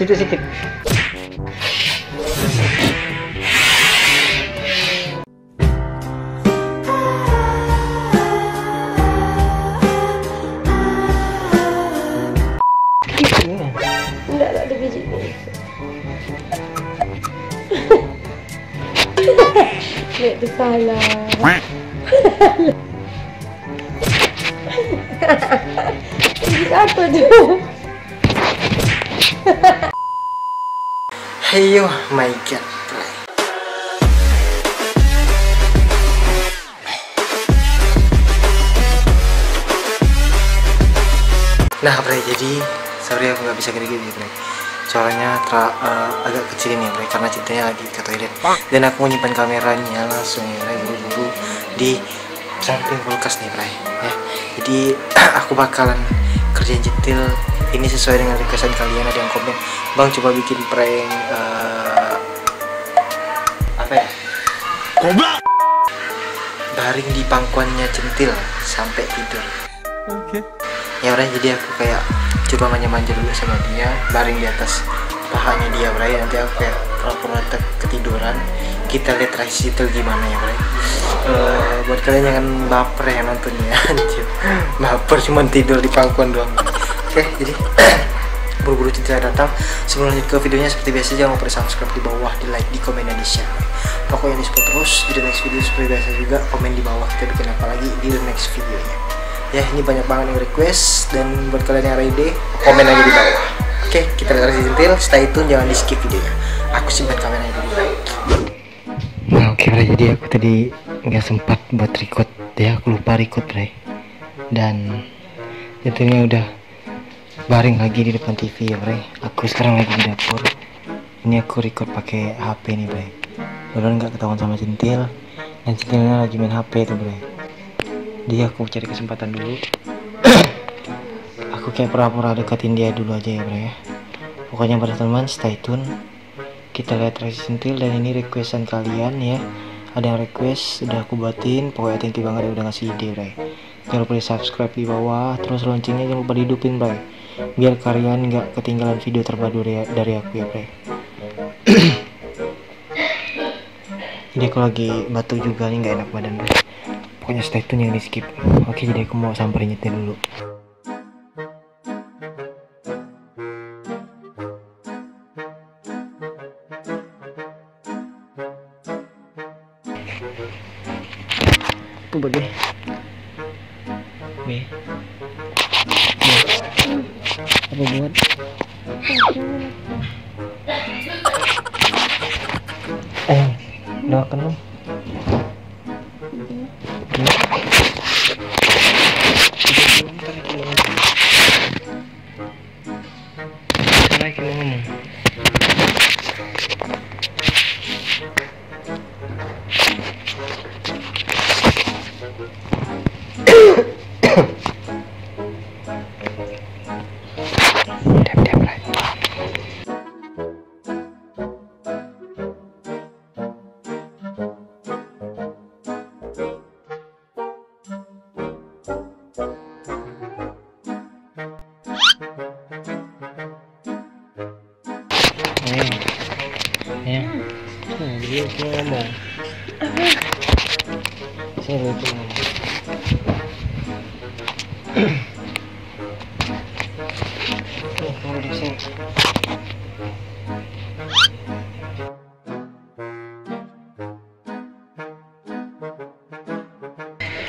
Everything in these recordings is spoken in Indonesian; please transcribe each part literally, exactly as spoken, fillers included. sedikit-sedikit. Lek tu salah. Ini apa tu? Heyo, my god. Nah, Bray, jadi sorry aku nggak bisa gini-gini, Bray. Soalnya tra, uh, agak kecil ini ya, Bray, karena cintanya lagi ke toilet dan aku nyimpan kameranya langsung ya, buru-buru di samping kulkas nih, Bray, ya. Jadi aku bakalan kerjain cetil ini sesuai dengan requestan kalian. Ada yang komen, bang coba bikin prank uh, apa ya, goblok, baring di pangkuannya centil sampai tidur. Oke, okay. Ya Bray, jadi aku kayak coba manja-manja dulu sama dia, baring di atas pahanya dia, Bray. Nanti aku kayak pura-pura ketiduran, kita lihat reaksi itu gimana ya, Bray. Uh, buat kalian jangan baper ya nontonnya, anjir. Baper cuman tidur di pangkuan doang. Oke, okay, jadi buru-buru cinta datang. Sebelum lanjut ke videonya, seperti biasa jangan lupa subscribe di bawah, di like, di komen, dan di share. Pokoknya di support terus. Di the next video seperti biasa juga, komen di bawah kita bikin apa lagi di the next videonya. Ya, ini banyak banget yang request, dan buat kalian yang ready, komen aja di bawah. Oke, kita lihat reaksi centil, setelah itu jangan di skip videonya. Aku simpan kameranya dulu. Nah, oke, Bray, jadi aku tadi nggak sempat buat record ya, aku lupa record, Bray. Dan centilnya udah baring lagi di depan T V ya, Bray. Aku sekarang lagi di dapur. Ini aku record pakai H P nih, Bray. Padahal nggak ketahuan sama centil, dan centilnya lagi main H P tuh, Bray. Dia aku cari kesempatan dulu. Aku kayak pura-pura deketin dia dulu aja ya, Bray. Pokoknya pada teman, stay tune. Kita lihat reaksi centil, dan ini requestan kalian ya. Ada yang request, udah aku buatin. Pokoknya thank you banget yang udah ngasih ide, Bray. Jangan lupa di subscribe di bawah, terus loncengnya jangan lupa dihidupin, Bray. Biar kalian nggak ketinggalan video terbaru dari aku ya, Bray. Ini aku lagi batu juga nih, nggak enak badan, Bray. Pokoknya stay tune, yang di skip. Oke, jadi aku mau samperin nyetir dulu. Aku bagi B. Apa buat? Eh, doakan dong. Dia cuma ngomong. Saya lupa ngomong. Nih, tunggu di sini.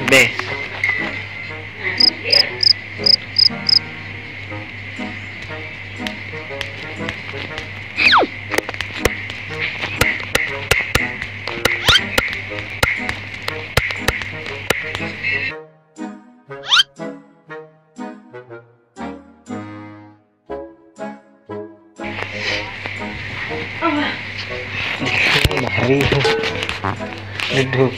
B. Mari duduk.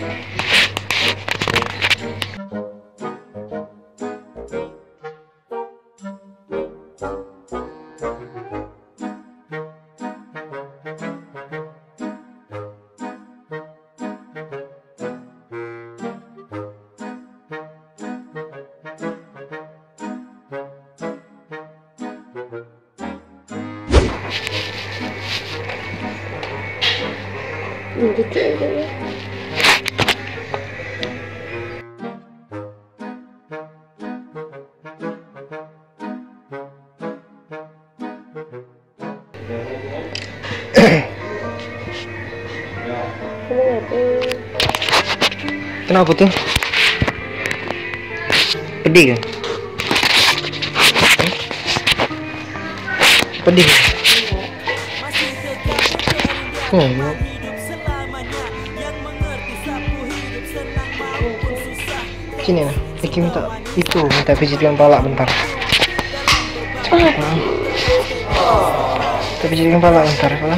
gitu aja ya. Kenapa tuh? Pedih kan? Pedih. Oh, no. Sini lah, Iki minta itu, minta pijitkan pala bentar. Cepat. Minta pijitkan pala bentar, pala.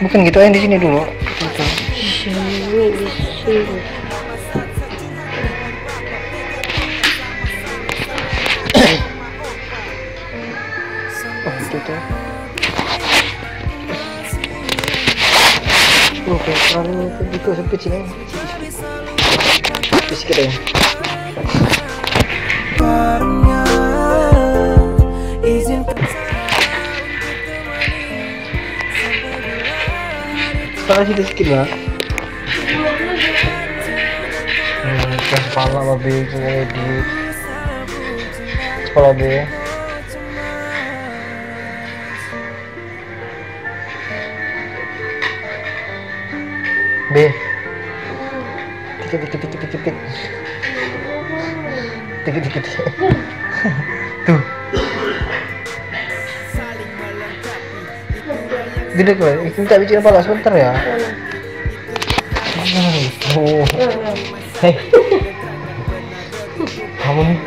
Bukan gitu aja di sini dulu. Sini, di sini. Oh, itu tuh. Oke, kalau itu sampai sini. Bisa kita. Karena izin. Sekarang kita sedikit lah. Hmm, kepala babi kayak di sekolah deh. B tiket tiket tiket tiket tiket tiket tiket tuh gede kan? Ini tak bicara pala sebentar ya. Oh, hei, kamu nih.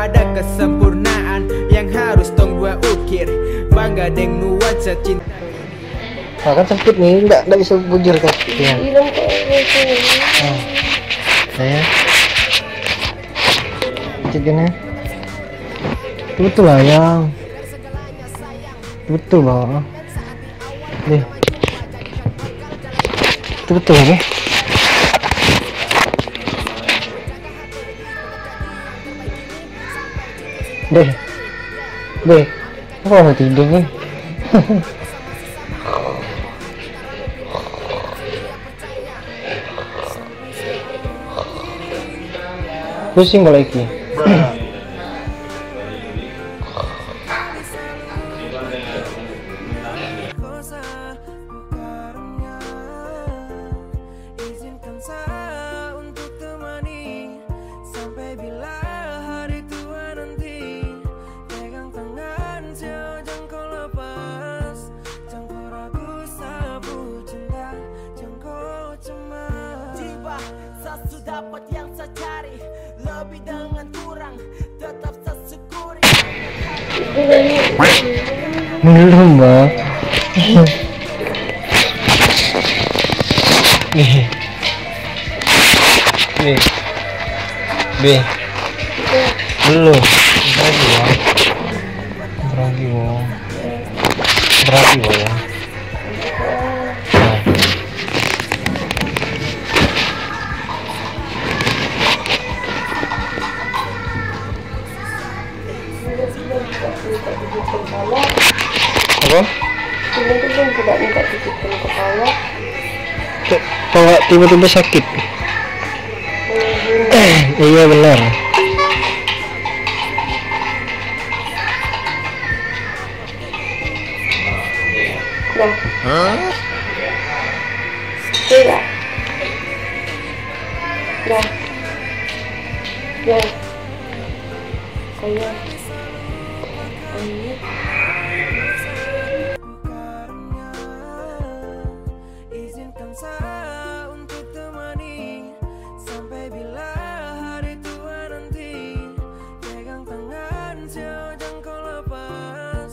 Ada kesempurnaan yang harus tong gua ukir, bangga deng nuansa cinta. Nah, kan sempit nih, enggak enggak bisa bujur kan. Iya. Nah. Saya. Cegahnya. Betul lah yang. Betul loh. Nih. Betul ya. Deh, deh, aku mau tidur nih. Pusing kalau iki. Dapat yang saya cari, lebih dengan kurang, tetap sesyukuri. Belum, Mbak. Nih. Nih. Nih. Belum. Berarti, ya. Berarti, ya. Berarti, ya. Apa? Kalau tiba-tiba sakit. Eh, iya benar. Hah? Tidak. Ya. Ya. Saya. Izinkan saya untuk temani sampai bila hari tua nanti. Pegang tangan saya, jangan kau lepas,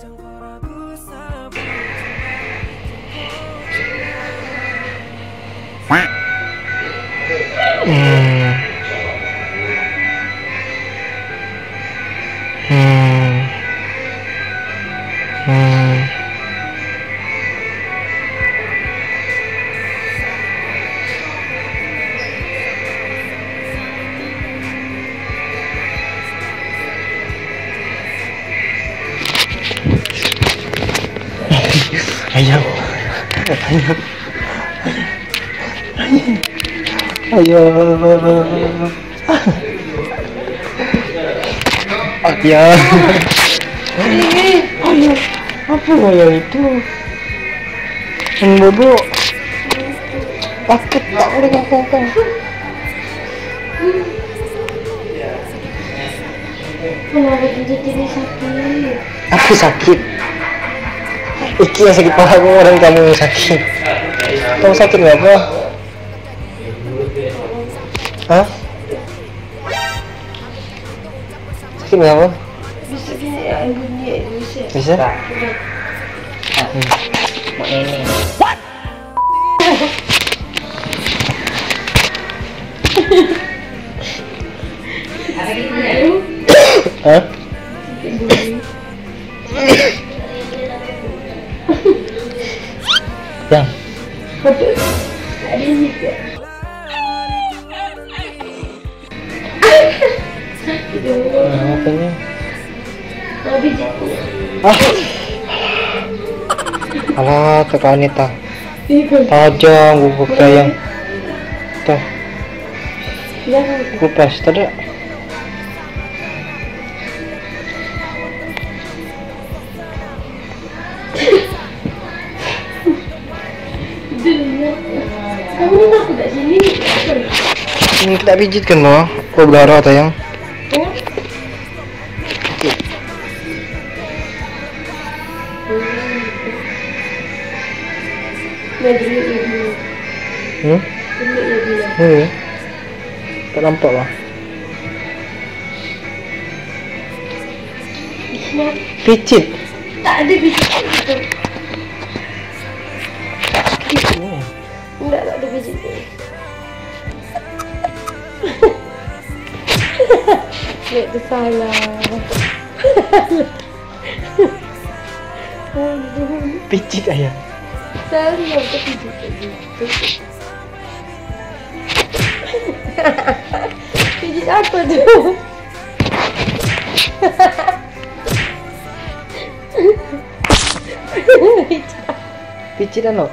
jangan kau ragu sabar. Hmm. Hmm. Hmm. Ayam. Ayam. Ayam. Ayam. Ayam. Apa ayam itu? Yang bodoh. Takut tak boleh kata-kata. Kenapa gigi gigi sakit? Aku sakit. Iki yang sakit pala aku, orang kamu sakit. Kamu sakit nggak apa? Hah? Sakit nggak apa? Bisa kayak gini, bisa. Bisa? Mau ini. What? Hah? Yang? Betul. Ada ini ya. Apa ni? Lebih jauh. Ah. Alah, tekan ini tak. Tajam bubuk sayang. Tak. Kupas tak. Kamu nak aku tak sini? Ini tak pijit kan loh? Kau berdarah sayang. Hmm? Hmm? Tak nampak lah. Pijit? Tak ada pijit itu. Enggak, enggak ada biji. Lihat tu salah. Pijit ayah. Salah tu pijit begitu. Pijit apa tu? Pijit apa?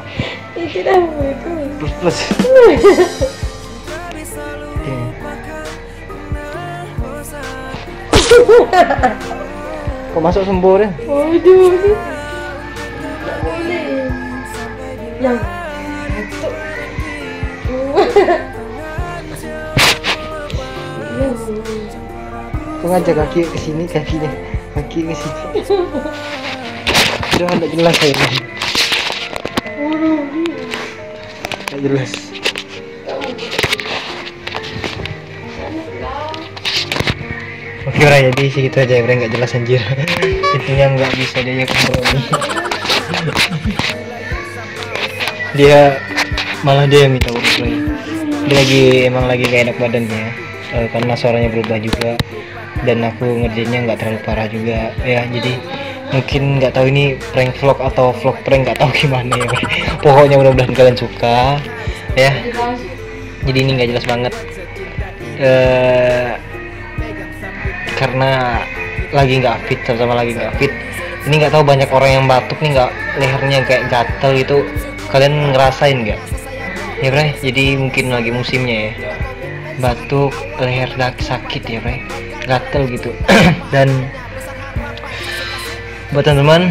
Pijit apa itu? Plus plus. Kau masuk sembur ya? Aduh, tak boleh. Yang masuk. Kau ngajak kaki ke sini, kakinya, kaki ke sini. Sudah tidak jelas saya. Tak jelas. Okey orang, jadi segitu aja orang enggak jelas anjir. Itu yang enggak bisa dia kompromi. Dia malah dia yang minta urus lagi. Dia lagi emang lagi gak enak badannya uh, karena suaranya berubah juga dan aku ngerjainnya enggak terlalu parah juga ya, jadi mungkin nggak tahu ini prank vlog atau vlog prank, nggak tahu gimana ya. Pokoknya mudah-mudahan kalian suka ya. Jadi ini nggak jelas banget uh, karena lagi nggak fit, sama-sama lagi nggak fit. Ini nggak tahu banyak orang yang batuk nih, nggak lehernya kayak gatel gitu. Kalian ngerasain nggak ya Bray? Jadi mungkin lagi musimnya ya, batuk, leher sakit ya Bray, gatel gitu. Dan buat teman-teman,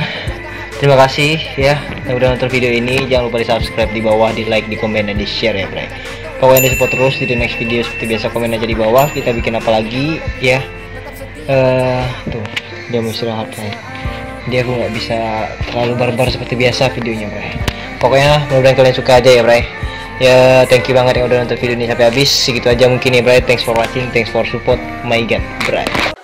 terima kasih ya yang udah nonton video ini. Jangan lupa di subscribe di bawah, di like, di komen, dan di share ya Bray. Pokoknya di support terus di the next video. Seperti biasa komen aja di bawah kita bikin apa lagi ya. Uh, tuh dia mau istirahat Bray, dia aku nggak bisa terlalu barbar seperti biasa videonya Bray. Pokoknya mudah-mudahan kalian suka aja ya Bray ya. Thank you banget yang udah nonton video ini sampai habis. Segitu aja mungkin ya Bray. Thanks for watching, thanks for support MayGad's Bray.